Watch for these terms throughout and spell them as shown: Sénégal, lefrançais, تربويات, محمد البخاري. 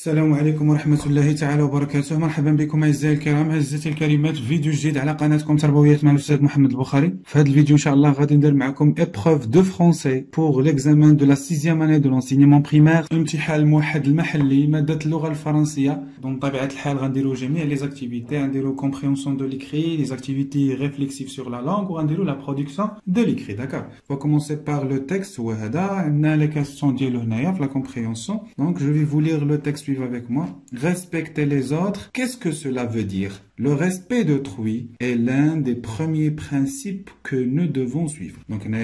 السلام عليكم ورحمة الله تعالى وبركاته. مرحبا بكم أعزائي الكرام، أعزتي الكريمات، في فيديو جديد على قناتكم تربويات مع الأستاذ محمد البخاري. في هذا الفيديو إن شاء الله غادي ندير معكم épreuve de français pour l'examen de la 6e année de l'enseignement primaire، امتحان الموحد المحلي مادة اللغة الفرنسية. دونك بطبيعة الحال غنديرو جميع لي زاكتيفيتي، غنديرو compréhension de l'écrit، لي زاكتيفيتي réflexive sur la langue، وغنديرو la production de l'écrit. داكا on va commencer par le texte، هو هذا. عندنا لي كاستيون ديالو هنايا في la compréhension. Donc je vais vous lire le texte. Suivez avec moi. Respecter les autres, qu'est-ce que cela veut dire? Le respect d'autrui est l'un des premiers principes que nous devons suivre. Donc, on a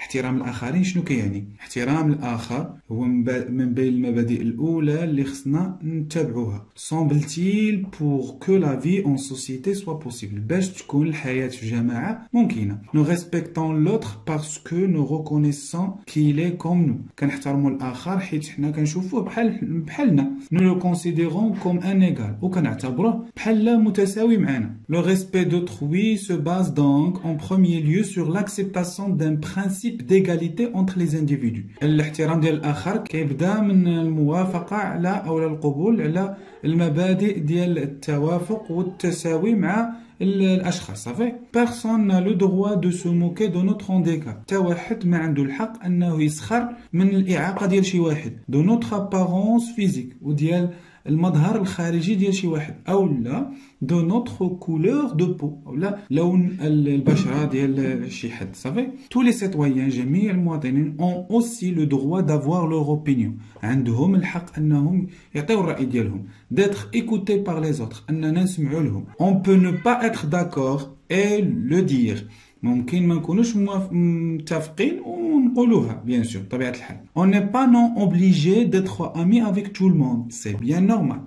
احترام الآخرين. شنو كيعني؟ احترام الآخر هو من بين المبادئ الأولى اللي خصنا نتبعوها. Semble-t-il pour que la vie en société soit possible. باش تكون الحياة في جماعة ممكنة. Nous respectons l'autre parce que nous reconnaissons qu'il est comme nous. كنحترموا الآخر حيت حنا كنشوفوه بحالنا. Nous le considérons comme un égal. وكنعتبروه بحال متساوي معنا. Le respect d'autrui se base donc en premier lieu sur l'acceptation d'un principe d'égalité entre les individus. الاحترام ديال الآخر كيبدا من الموافقة على أو القبول على المبادئ ديال التوافق والتساوي مع الأشخاص. صافي. Personne n'a le droit de se moquer de notre handicap. حتى واحد ما عنده الحق أنه يسخر من الإعاقة ديال شي واحد. De notre apparence physique وديال المظهر الخارجي ديال شي واحد، أو لا de notre couleur de peau، أو لا لون البشرة ديال شي حد. صافي. Tous les citoyens، جميع المواطنين، ont aussi le droit d'avoir leur opinion. عندهم الحق أنهم يعطيو الرأي ديالهم. D'être écoutés par les autres، أننا نسمعوا لهم. On peut ne pas être d'accord et le dire. ممكن ما نكونوش متفقين ونقولوها بيان سور بطبيعه الحال. On n'est pas non obligé d'être ami avec tout le monde. C'est bien normal.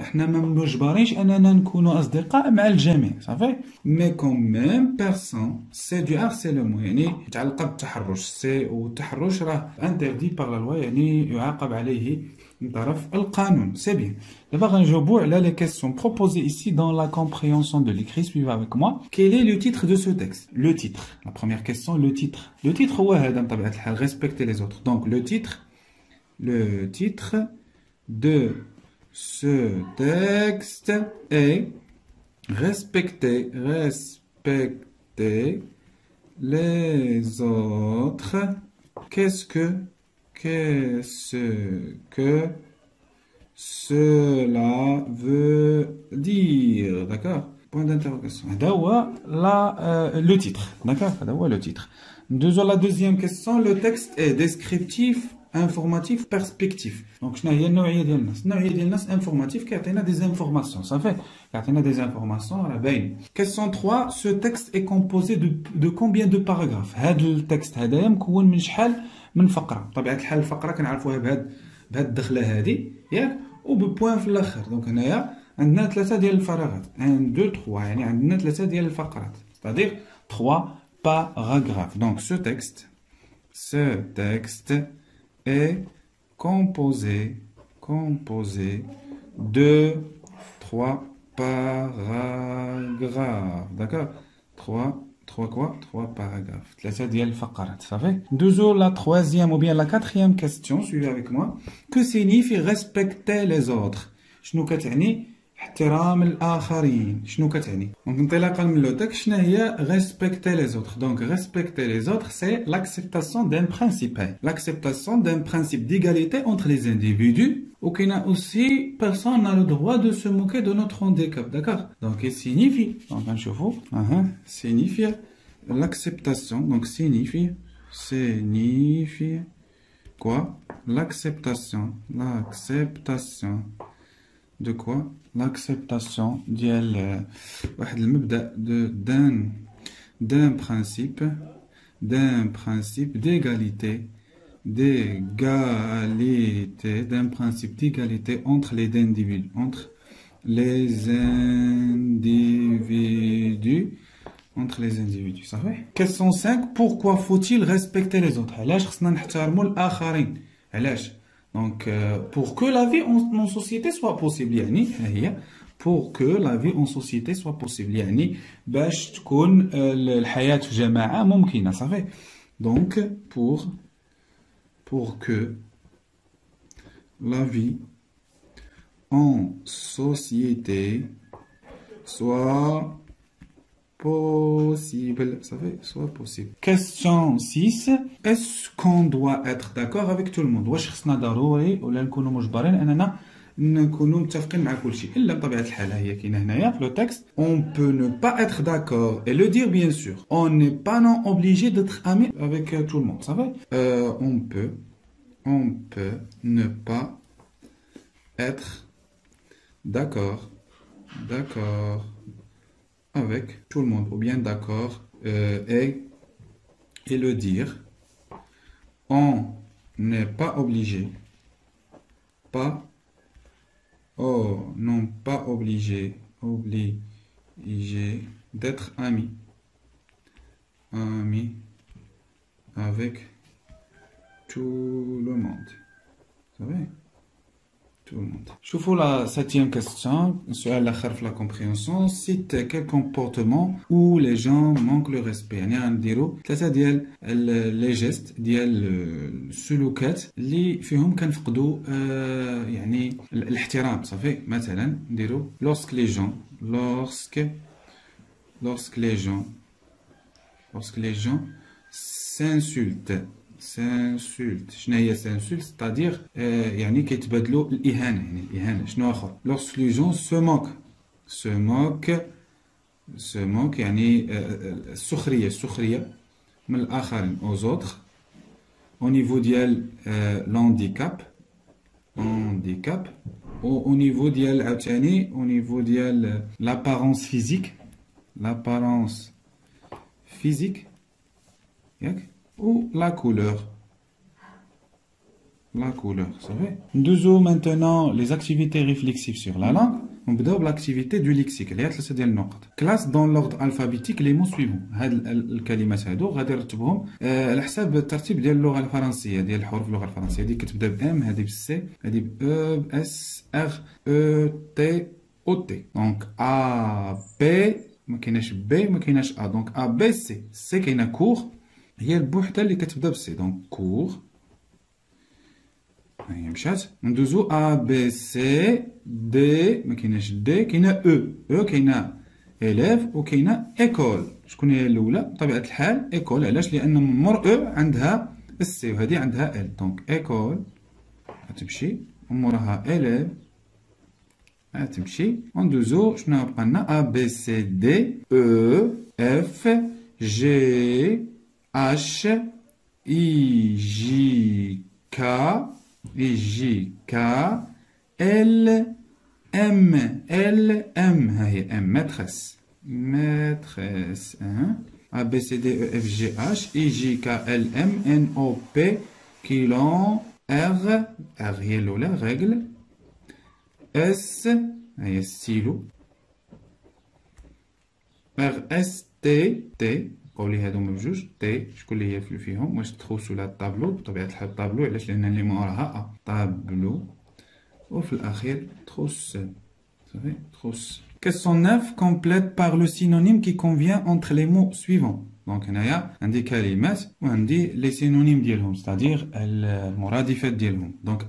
احنا ما مجبرينش اننا نكونوا اصدقاء مع الجميع. صافي. Mais quand même personne c'est du harcèlement، يعني يتعلق بالتحرش. سي والتحرش راه interdit par la loi، يعني يعاقب عليه من طرف القانون. سي بيان. D'abord غنجاوبوا على les questions proposées ici dans la compréhension de l'écrit. Suivez avec moi. Quel est le titre de ce texte? Le titre. La première question, le titre. Le titre, c'est respecter les autres. Donc, le titre de ce texte est respecter les autres. Qu'est-ce que cela veut dire? D'accord? Point d'interrogation. Le titre. D'accord? Le titre. La deuxième question, le texte est descriptif, informatif, perspectif. Donc, il y a une informatif qui a des informations. Ça fait qu'il y a des informations à la veille. Question 3, ce texte est composé de combien de paragraphes? Le texte est من فقرة. طبيعة الحال الفقرة كنعرفوها بهاد الدخلة هادي، ياك؟ وببوان في الآخر. دونك هنايا عندنا 3 ديال الفراغات، 1 2 3، يعني عندنا 3 ديال الفقرات، c'est-à-dire 3 paragraphes. Donc ce texte est composé de 3 paragraphes. D'accord? 3 paragraphes. 3 ديال الفقرات. صافي. دوزو la troisième ou bien la quatrième question. Suivez avec moi. Que signifie respecter les autres? شنو كتعني احترام الآخرين؟ شنو كتعني؟ دونك انطلاقا من لو تكست شنو هي respecter les autres؟ دونك respecter les autres c'est l'acceptation d'un principe. L'acceptation d'un principe d'égalité entre les individus. Okay, aussi, personne n'a le droit de se moquer de notre handicap, d'accord? Donc, il signifie, signifie l'acceptation. Donc, signifie quoi? L'acceptation de quoi? L'acceptation d'un principe d'égalité. D'un principe d'égalité entre les individus. Ça fait. Question 5. Pourquoi faut-il respecter les autres? Donc, pour que la vie en société soit possible, pour que la vie en société soit possible, باش تكون الحياة في جماعة ممكنة. Ça fait. Donc, pour que la vie en société soit possible. Ça fait soit possible. Question 6. Est-ce qu'on doit être d'accord avec tout le monde? واش خصنا ضروري ولا نكونوا مجبرين اننا نكونوا متفقين مع كل شيء؟ الا بطبيعه الحال هي كاينه هنايا في لو تيكست on peut ne pas être d'accord et le dire bien sûr. On n'est pas non obligé d'être ami avec tout le monde. Ça fait on peut ne pas être d'accord avec tout le monde, ou bien d'accord et le dire. On n'est pas obligé, obligé d'être ami avec tout le monde. Vous savez? Tout le monde. Je vous la 7e question, سؤال آخر في la compréhension. Cite quel comportement où les gens manquent le respect. يعني غنديرو 3 ديال لي جيست ديال السلوكات اللي فيهم كنفقدوا يعني الاحترام. صافي مثلا نديرو lorsque les gens s'insultent. شنو هي s'insultent؟ c'est-à-dire يعني كيتبادلوا الاهانه. يعني الاهانه شنو اخر؟ lorsque les gens se moquent يعني السخريه من الاخرين aux autres. au niveau ديال l'handicap au niveau ديال عاوتاني au niveau ديال l'apparence physique ياك ou la couleur, c'est vrai. Nous avons maintenant les activités réflexives sur la langue. On commence l'activité du lexique, les 3 ديال النقط. Classe dans l'ordre alphabétique les mots suivants. هاد الكلمات هادو غادي نرتبهم على حساب الترتيب ديال اللغه الفرنسيه، ديال الحروف اللغه الفرنسيه. هادي كتبدا بام، هادي بالسي، هادي بأ، باس، ار، او، تي، او تي. دونك ا بي ما كايناش بي ما كايناش ا، دونك ا بي سي. سي كاينه كور، هي البوحده اللي كتبدا بسي، دونك كور هي مشات. ندوزو ا بي سي دي، ما كايناش دي، كاينه او كاينه إليف وكاينه ايكول. شكون هي الاولى؟ بطبيعه الحال ايكول. علاش؟ لان مور او عندها السي وهذه عندها ال، دونك ايكول غتمشي ومورها إليف غتمشي. وندوزو شنو بقى لنا؟ ا بي سي دي او اف جي H I J K L M. ها هي M، ماتريس. A B C D E F G H I J K L M N O P كيلون R هي الأولى ريغل. S ها هي ستيلو. R S T قولي هادو بجوج تي. شكون اللي هي فيهم؟ واش تخوص ولا الطابلو؟ بطبيعه الحال الطابلو. علاش؟ لان اللي موراها طابلو وفي الاخير تخوص. صافي تخوص. كيسون 9 كومبليت بار لو سينونيم كي كونفيان انتر لي مو سويفون. دونك هنايا عندي كلمات وعندي لي سينونيم ديالهم، ستادير المرادفات ديالهم. دونك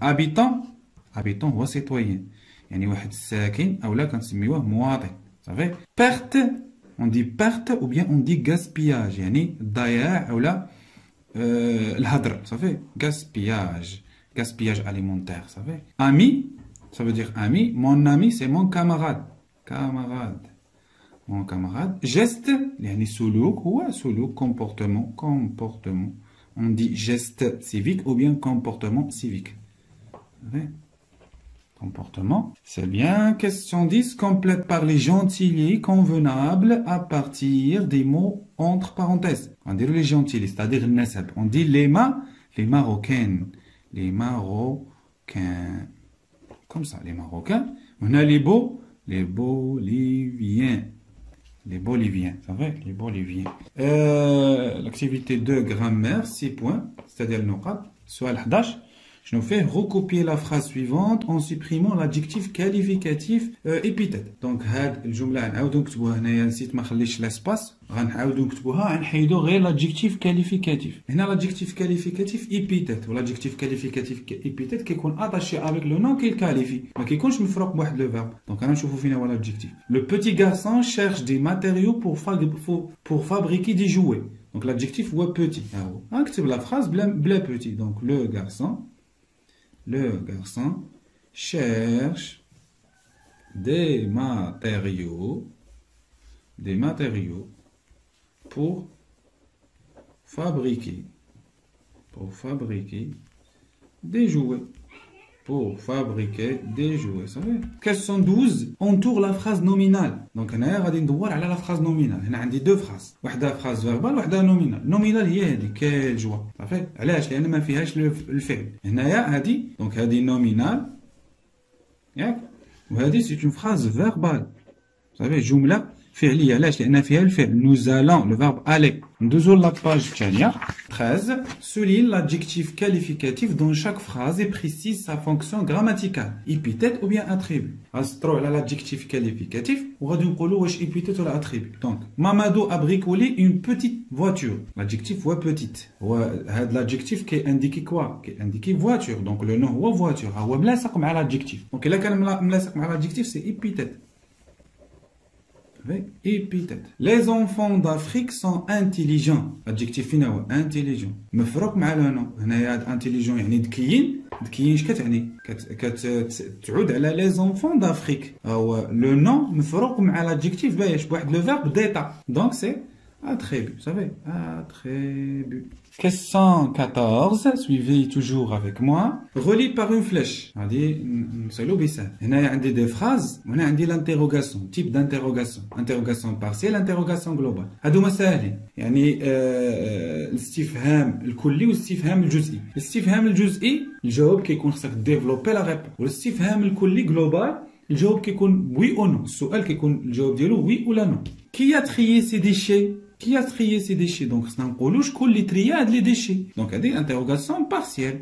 ابيتون هو سيتويان، يعني واحد الساكن اولا كنسميوه مواطن. صافي. بارت on dit perte ou bien on dit gaspillage، يعني الضياع ولا الهدر. صافي gaspillage alimentaire. صافي. ami ça veut dire ami. mon ami c'est mon camarade. geste يعني سلوك، هو سلوك comportement. on dit geste civique ou bien comportement civique. صافي comportement. C'est bien. Question 10. Complète par les gentilés convenables à partir des mots entre parenthèses. On dit les gentilés, c'est-à-dire nasab. On dit les marocaines. Comme ça, les marocains. On a les boliviens. Ça va, les boliviens. L'activité de grammaire, 6 points, c'est-à-dire le noqat, soit le hadash. Je nous fais recopier la phrase suivante en supprimant l'adjectif qualificatif épithète. Donc, هاد الجملة نعاودو نكتبوها هنايا، نسيت ما خليتش لاسباس، غنعاودو نكتبوها، غنحيدو غير l'adjectif qualificatif. هنا l'adjectif qualificatif épithète، والadjectif qualificatif épithète كيكون attaché avec le nom qu'il qualifie، ما كيكونش مفروق بواحد le verbe. Donc غنشوفو فين هو l'adjectif. Le petit garçon cherche des matériaux pour fabriquer des jouets. Donc l'adjectif هو petit. نكتب la phrase بلا petit. Donc le garçon cherche des matériaux pour fabriquer des jouets. Pour fabriquer des jouets, ça veut dire. 412 entoure la phrase nominale. Donc, on a la phrase nominale. On a deux phrases. Une phrase verbale, une nominale. Nominale, c'est quel jouet. Ça fait. علاش لأن ما فيهاش الفعل. هنايا هادي. Donc هادي nominale. ياك. وهادي c'est une phrase verbale. Ça veut dire جملة فعلية. علاش لأن فيها الفعل. Nous allons le verbe aller. Deuxième la page Tchania. 13. Souligne l'adjectif qualificatif dans chaque phrase et précise sa fonction grammaticale. Épithète ou bien attribut. Astro là l'adjectif qualificatif. Ou radou n'qoulou wesh épithète ou l'attribut. Donc, Mamadou a bricolé une petite voiture. L'adjectif ou petite. Ou l'adjectif qui indique quoi? Qui indique voiture. Donc le nom ou voiture. Ou blasa comme à l'adjectif. Donc là quand blasa comme à l'adjectif c'est épithète. Épithète. Les enfants d'Afrique sont intelligents. Adjectif final, intelligent. مفروق مع le nom. هنايا intelligent يعني ذكيين. ذكيين اش كتعني؟ كتعود على les enfants d'Afrique. أو le nom مفروق مع l'adjectif باش بواحد le verbe d'état. Donc c'est attribut. Ça fait attribut. Question 14. Suivez toujours avec moi. Relie par une flèche. هذه نسالو بيسهل. هنايا عندي دي فراز وهنا عندي لانتيروغاسيون، تيب دانتيروغاسيون، انتيروغاسيون بارسيال، انتيروغاسيون جلوبال. هادوما ساهلين، يعني الاستفهام الكلي والاستفهام الجزئي. الاستفهام الجزئي الجواب كيكون خصك ديفلوبي لا ريبونس، والاستفهام الكلي جلوبال الجواب كيكون وي او نو، السؤال كيكون الجواب ديالو وي ولا نو. كي اتخيي سي ديشي؟ Qui a trié ces déchets? Donc, c'est un coloche qui triade les déchets. Donc, il y a des interrogations partielles.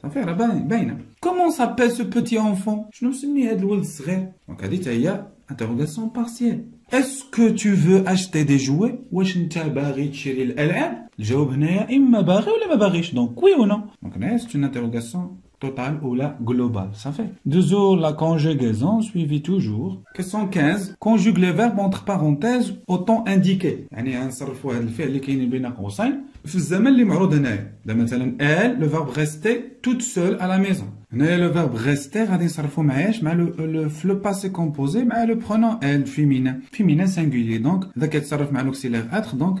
Ça fait la baine. Comment s'appelle ce petit enfant? Je ne me suis mis à de l'eau de serré. Donc, il y a interrogation partielle. Est-ce que tu veux acheter des jouets? Ou est-ce que tu as barré chez l'élève? Le job n'est pas barré ou pas barré. Donc, oui ou non? Donc, c'est une interrogation totale ou la globale. Ça fait. Deux autres, la conjugaison suivie toujours. Question 15. Conjugue les verbes entre parenthèses au temps indiqué. يعني غنصرفوا هذا الفعل اللي كاين بين قوسين في الزمن اللي معروض هنايا. مثلا elle le verbe rester toute seule à la maison. هنايا le verbe rester غادي نصرفوا معاياش مع le passé composé مع le pronom elle féminin singulier. Donc اذا كتصرف مع l'auxiliaire être donc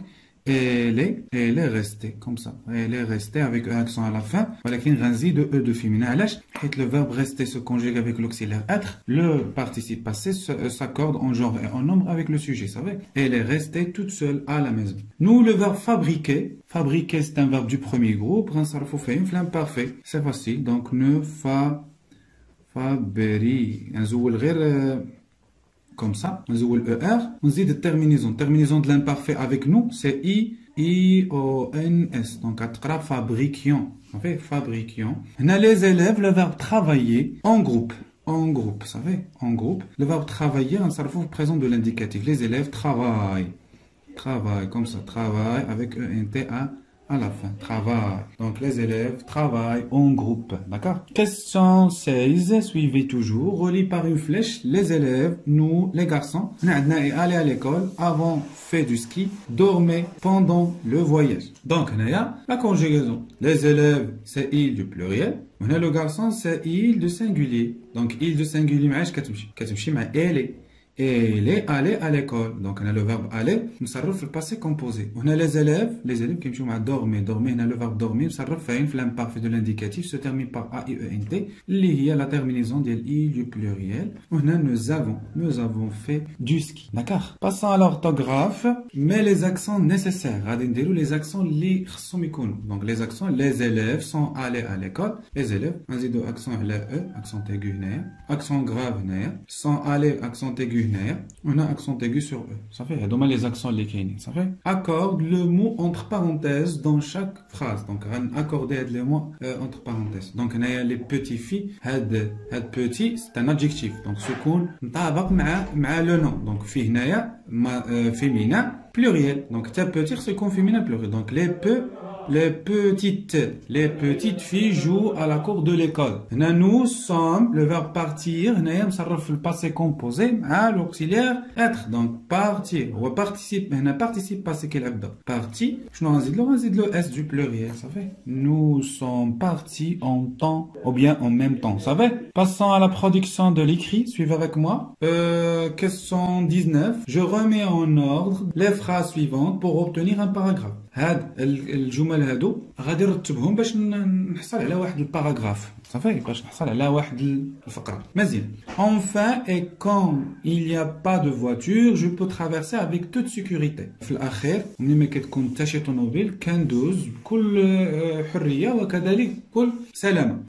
Elle est restée, comme ça. Elle est restée avec un accent à la fin. Voilà qu'il y a un zi de E de féminin. Alash, le verbe rester se conjugue avec l'auxiliaire être. Le participe passé s'accorde en genre et en nombre avec le sujet, ça va. Elle est restée toute seule à la maison. Nous, le verbe fabriquer. Fabriquer, c'est un verbe du premier groupe. Une flamme parfait. C'est facile. Donc, ne fabri. Un zoul rire. Comme ça, on joue le ER, on dit de terminaison. Terminaison de l'imparfait avec nous, c'est I-O-N-S. Donc, à fabriquions. Vous savez, fabriquions. On a les élèves, le verbe travailler en groupe. En groupe, vous savez, en groupe. Le verbe travailler, on s'arrive au présent de l'indicatif. Les élèves travaillent. Travaillent, comme ça, travaillent avec E-N-T-A. À la fin, travail. Donc, les élèves travaillent en groupe. D'accord? Question 16. Suivez toujours. Relie par une flèche. Les élèves, nous, les garçons, allez à l'école, avant, fait du ski, dormez pendant le voyage. Donc, on a la conjugaison. Les élèves, c'est il du pluriel. On a le garçon, c'est il du singulier. Donc, il du singulier, mais je mais elle est. Et les aller à l'école. Donc on a le verbe aller, nous s'arrête le passé composé. On a les élèves qui me à dormir, on a le verbe dormir, ça refait une flamme parfaite de l'indicatif, se termine par A-I-E-N-T, lié à la terminaison de l'I du pluriel. On a nous avons fait du ski. D'accord. Passons à l'orthographe, mais les accents nécessaires. Radindérou les accents li khsumikoun. Donc les accents, les élèves sont allés à l'école. Les élèves, on dit accent aigu, accent grave, sont allés, accent aigu. هنايا وهنا اكسون تيغو سور او صافي. هادو هما لي زاكسون لي كاينين صافي. اكورد لو مو اونتر بارونتيز دون شاك فراز، دونك غناكوردي هاد لي مو اونتر بارونتيز. دونك هنايا لي بوتي في، هاد بوتي سي ان ادجيكتيف، دونك سكون مطابق مع لو نون. دونك في هنايا فيمينان بلوريال، دونك تا بوتي خصو يكون فيمينان بلوريال. دونك Les petites filles jouent à la cour de l'école. Nous sommes le verbe partir. Nous sommes le passé composé à l'auxiliaire être. Donc partir. On participe. Nous participe passé qu'elle abda. Parti. Je n'en dis le s du pluriel. Ça fait. Nous sommes partis en temps ou bien en même temps. Ça fait. Passons à la production de l'écrit. Suivez avec moi. Question 19. Je remets en ordre les phrases suivantes pour obtenir un paragraphe. هاد الجمل هادو غادي نرتبهم باش نحصل على واحد الباراغراف صافي، باش نحصل على واحد الفقره مزيان. Enfin et quand il n'y a pas de voiture je peux traverser avec toute sécurité. في الاخير ملي ما كتكون حتى شي طوموبيل كندوز بكل حريه وكذلك بكل سلامه.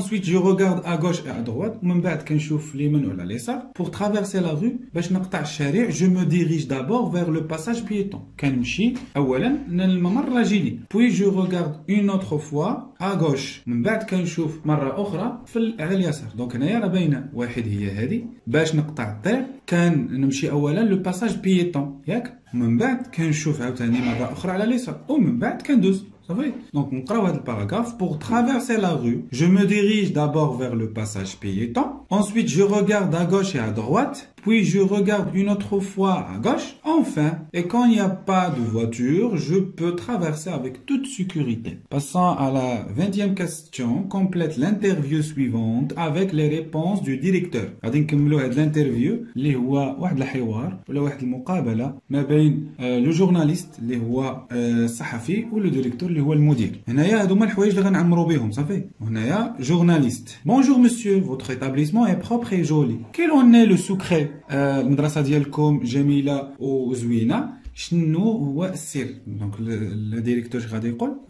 ensuite je regarde à gauche et à droite، ومن بعد كنشوف اليمين وعلى اليسار. pour traverser la rue باش نقطع الشارع je me dirige d'abord vers le passage piéton، كنمشي اولا الممر الراجلي. puis je regarde une autre fois à gauche، من بعد كنشوف مره اخرى على اليسار. دونك هنايا راه باينه واحد هي هذه، باش نقطع الطريق كنمشي اولا لو باساج بيتون ياك، من بعد كنشوف عاوتاني مره اخرى على اليسار ومن بعد كندوز صافي. دونك نقراو هاد الباراغراف. pour traverser la rue je me dirige d'abord vers le passage piéton، ensuite je regarde à gauche et à droite، puis je regarde une autre fois à gauche. Enfin, et quand il n'y a pas de voiture, je peux traverser avec toute sécurité. Passons à la 20e question. Complète l'interview suivante avec les réponses du directeur. غادي نكملوا هاد الانترفيو اللي هو واحد الحوار ولا واحد المقابله ما بين لو جورناليست اللي هو الصحفي ولو ديريكتور اللي هو المدير. هنايا هادو هما الحوايج اللي غنعمروا بهم صافي. هنايا جورناليست. Bonjour monsieur, votre établissement est propre et joli. Quel en est le secret؟ المدرسه ديالكم جميله وزوينه، شنو هو السر؟ دونك الديريكتور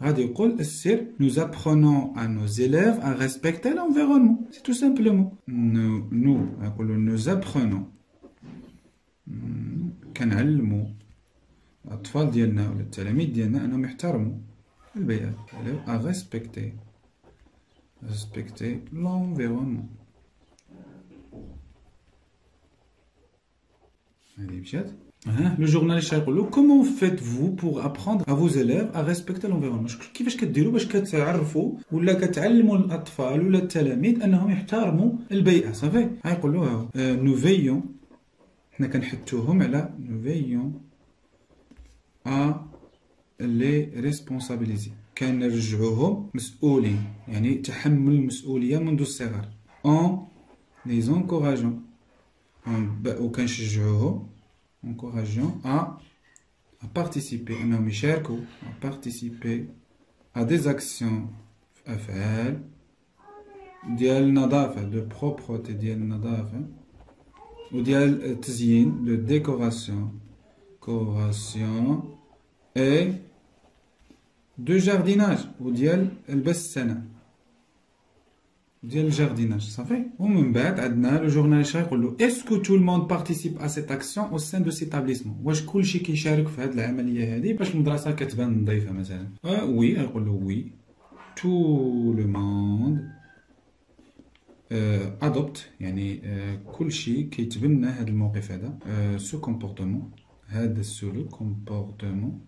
غادي يقول السر nous apprenons à nos élèves à respecter l'environnement. C'est tout simplement. nous نقولوا nous apprenons، كنعلموا الاطفال ديالنا ولا التلاميذ ديالنا انهم يحترموا البيئه. à respecter l'environnement. Le journaliste a dit : comment faites-vous pour apprendre à vos élèves à respecter l'environnement ? كيفاش كديروا باش كتعرفوا ولا كتعلموا الاطفال ولا التلاميذ انهم يحترموا البيئه صافي؟ غايقول له نوفيون، حنا كنحتوهم على نوفيون ا لي ريسبونسابيليزي، كنرجعوهم مسؤولين يعني تحمل المسؤوليه منذ الصغر. اون لي زونكوراجون، وكنشجعوهم encourageant à participer انهم يشاركوا participer à des actions افعال ديال النظافه دو بروبرتي، ديال النظافه وديال التزيين دو ديكوراسيون اي دو جارديناج وديال البسانه ديال الجارديناج صافي. ومن بعد عندنا لو جورناليست يقول له اسكو تو الموند بارتيسيب ا سيت اكسيون او سان دو سيتابليسمون، واش كلشي كيشارك في هاد العمليه هادي باش المدرسه كتبان نظيفه مثلا؟ وي، يقول له وي تو لو موند ادوبت يعني كلشي كيتبنى هاد الموقف هذا، سو كومبورتمون هاد السلوك، كومبورتمون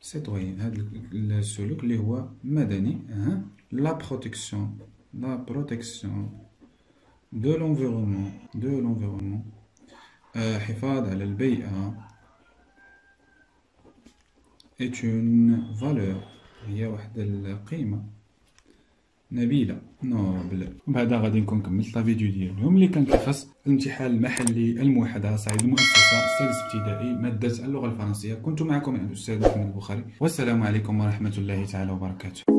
سيتوين هاد السلوك اللي هو مدني. لا بروتيكسيون de l'environnement حفاظ على البيئة est une valeur، هي واحد القيمة نبيلة نوبل. بعدا غادي نكون كملت لا فيديو ديال اليوم اللي كان كيخص الامتحان المحلي الموحد على صعيد المؤسسة السادس ابتدائي مادة اللغة الفرنسية. كنت معكم الأستاذ محمد البخاري، والسلام عليكم ورحمة الله تعالى وبركاته.